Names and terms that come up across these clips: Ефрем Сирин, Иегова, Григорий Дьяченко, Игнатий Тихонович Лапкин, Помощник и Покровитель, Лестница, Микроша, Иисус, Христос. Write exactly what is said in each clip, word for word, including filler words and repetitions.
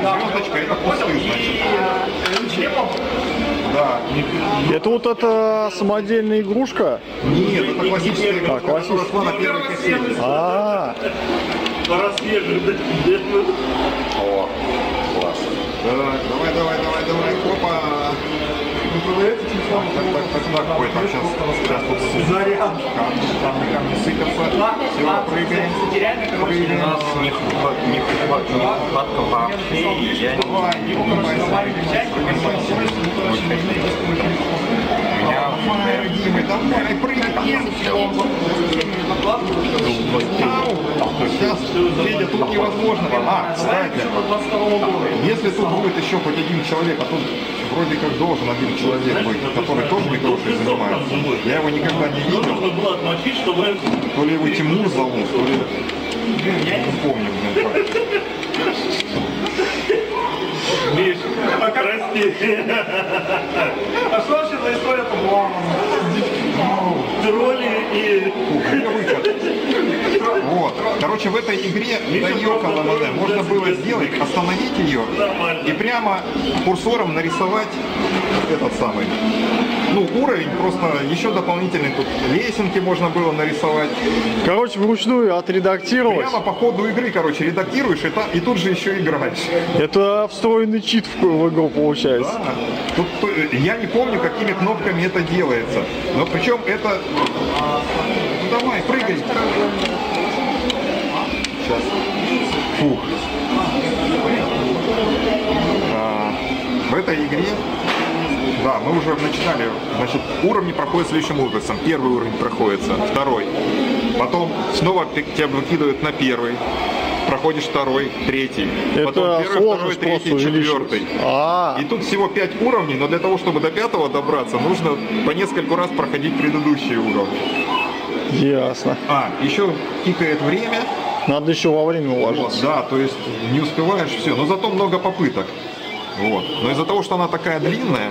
звездочка, это пустые, значит. Да. Это вот эта самодельная игрушка? Нет, это классическая игрушка, а, классическая. Которая шла на первой кассете. А О, класс. Так, давай, давай, давай, давай, опа. Так, так, так, сейчас, сейчас тут заряд. Камни, камни сыпятся. Все, прыгаем. Прыгаем. Не подкопай. Я не Сейчас, Федя, тут невозможно. А, кстати, если тут будет еще хоть один человек, а тут вроде как должен один человек быть, который тоже микрошей занимается. Я его никогда не видел. То ли его Тимур зовут, то ли... Я не помню. Миш, прости. А что вообще за история там? Тролли и... Вот. Короче, в этой игре можно было сделать, остановить ее и прямо курсором нарисовать этот самый, ну, уровень, просто еще дополнительный, тут лесенки можно было нарисовать. Короче, вручную отредактировать. Прямо по ходу игры, короче, редактируешь и, та, и тут же еще играешь. Это встроенный чит в игру получается. Да. Тут, я не помню, какими кнопками это делается. Но причем это... Ну, давай, прыгай. Сейчас. Фух. А, в этой игре... Да, мы уже начинали, значит, уровни проходят следующим образом. Первый уровень проходится, второй. Потом снова тебя выкидывают на первый. Проходишь второй, третий. Это потом первый, второй, третий, четвертый. А -а -а. И тут всего пять уровней, но для того, чтобы до пятого добраться, нужно по нескольку раз проходить предыдущие уровни. Ясно. А, еще тикает время. Надо еще во время уложиться. Вот, да, то есть не успеваешь все, но зато много попыток. Вот. Но из-за того, что она такая длинная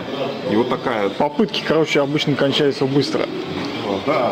и вот такая... Попытки, короче, обычно кончаются быстро. Вот, да.